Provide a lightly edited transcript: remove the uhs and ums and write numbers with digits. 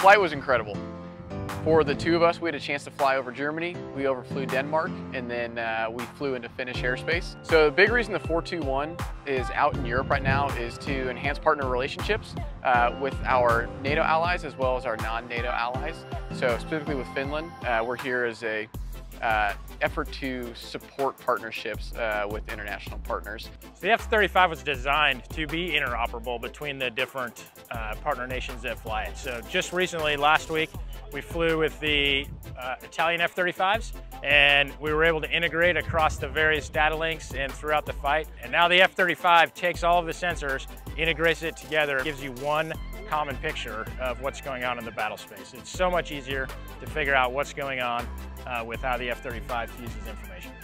flight was incredible. For the two of us, we had a chance to fly over Germany. We overflew Denmark, and then we flew into Finnish airspace. So the big reason the 421 is out in Europe right now is to enhance partner relationships with our NATO allies as well as our non-NATO allies. So specifically with Finland, we're here as a effort to support partnerships with international partners. So the F-35 was designed to be interoperable between the different partner nations that fly it. So just recently, last week, we flew with the Italian F-35s, and we were able to integrate across the various data links and throughout the fight. And now the F-35 takes all of the sensors, integrates it together, gives you one common picture of what's going on in the battle space. It's so much easier to figure out what's going on with how the F-35 fuses information.